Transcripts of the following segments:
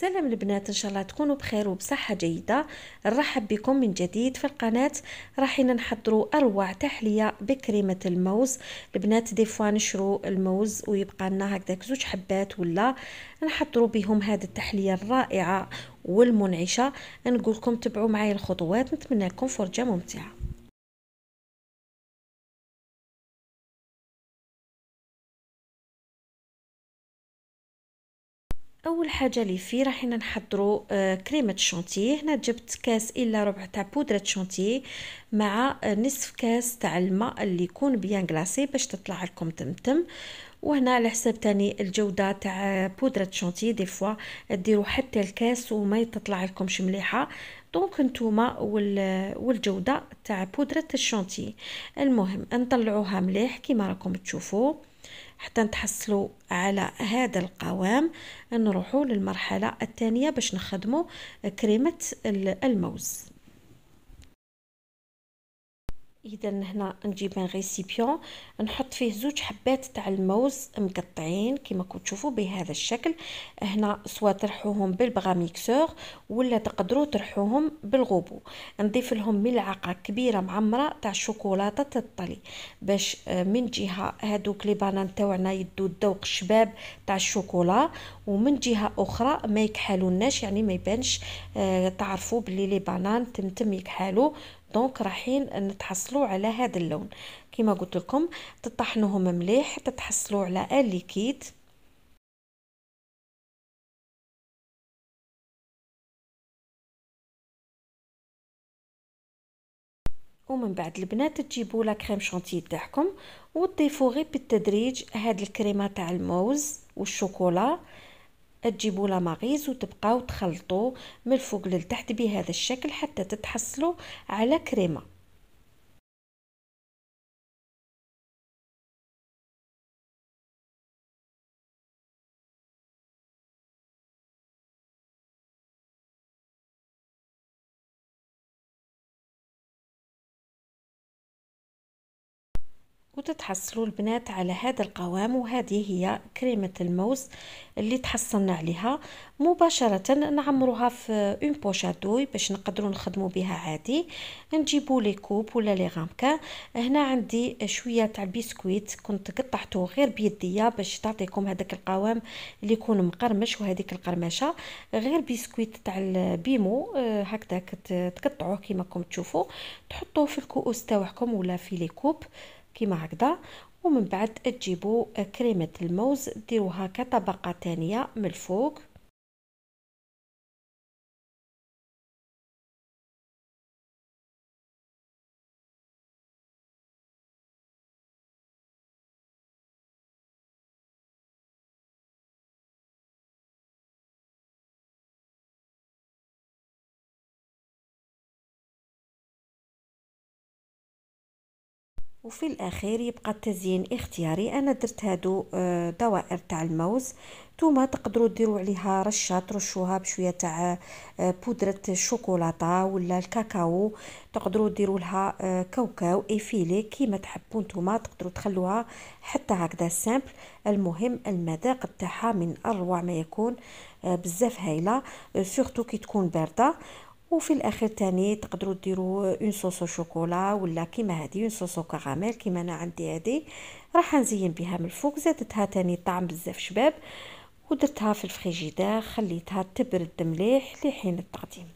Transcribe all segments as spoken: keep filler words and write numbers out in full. سلام البنات، ان شاء الله تكونوا بخير وبصحه جيده. نرحب بكم من جديد في القناه. راحين نحضروا اروع تحليه بكريمه الموز. البنات دي فوا نشرو الموز ويبقى لنا هكذاك زوج حبات ولا نحضروا بهم هذه التحليه الرائعه والمنعشه. نقول لكم تبعوا معايا الخطوات، نتمنى لكم فرجه ممتعه. اول حاجه لي فيه راحين نحضروا آه كريمه الشانتيه. هنا جبت كاس الا ربع تاع بودره شانتيه مع آه نصف كاس تاع الماء اللي يكون بيان غلاسي باش تطلع لكم تمتم. وهنا على حساب ثاني الجوده تاع بودره شانتيه، دي فوا ديروا حتى الكاس وما تطلع لكمش مليحه، دونك نتوما والجوده تاع بودره الشانتيه. المهم نطلعوها مليح كيما راكم تشوفوا حتى نتحصلوا على هذا القوام. نروحوا للمرحله الثانيه باش نخدموا كريمه الموز. اذا هنا نجيب ان ريسيبيون نحط فيه زوج حبات تاع الموز مقطعين كما كنتوا تشوفوا بهذا الشكل. هنا سواء ترحوهم بالبغا ميكسور ولا تقدروا ترحوهم بالغوبو. نضيف لهم ملعقه كبيره معمره تاع شوكولاته الطلي باش من جهه هذوك لي بانان تاعنا يدوا الذوق الشباب تاع الشوكولا، ومن جهه اخرى ما يكحلوناش، يعني ما يبانش آه تعرفوا بلي لي بانان تمتم يكحلوا. دونك رايحين نتحصلوا على هذا اللون كما قلت لكم. تطحنوهم مليح حتى تحصلوا على الليكيد. ومن بعد البنات تجيبوا لا كريم شانتيه تاعكم وتضيفوا غير بالتدريج هاد الكريمه تاع الموز والشوكولا. تجيبوا لا ماغيز وتبقاو تخلطوا من الفوق للتحت بهذا الشكل حتى تتحصلوا على كريمه. وتتحصلوا البنات على هذا القوام. وهذه هي كريمة الموز اللي تحصلنا عليها. مباشرة نعمروها في اون بوشادوي باش نقدروا نخدموا بها عادي. نجيبوا لي كوب ولا لي غامكا. هنا عندي شويه تاع البسكويت كنت قطعته غير بيديا باش تعطيكم هذاك القوام اللي يكون مقرمش وهذيك القرمشه. غير بسكويت تاع البيمو هكذاك تقطعوه كما راكم تشوفوا، تحطوه في الكؤوس تاعكم ولا في لي كوب كيما هكذا. ومن بعد تجيبوا كريمه الموز ديروها كطبقه ثانيه من الفوق. وفي الاخير يبقى التزيين اختياري. انا درت هادو دوائر تاع الموز، نتوما تقدروا ديروا عليها رشه، ترشوها بشويه تاع بودره الشوكولاته ولا الكاكاو، تقدروا ديروا لها كاوكاو ايفيلي كيما تحبوا نتوما، تقدروا تخلوها حتى هكذا سامبل. المهم المذاق تاعها من اروع ما يكون، بزاف هايله سورتو كي تكون بارده. وفي الاخير تاني تقدروا ديروا اون صوصو شوكولا ولا كيما هذه اون صوصو كراميل كيما انا عندي هذه. راح نزين بها من الفوق، زادتها تاني طعم بزاف شباب. ودرتها في الفريجيدير خليتها تبرد مليح لحين التقديم.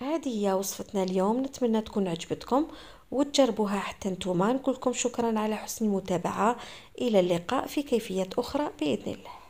هذه هي وصفتنا اليوم، نتمنى تكون عجبتكم وتجربوها حتى نتوما. نقول لكم شكرا على حسن المتابعة، إلى اللقاء في كيفية أخرى بإذن الله.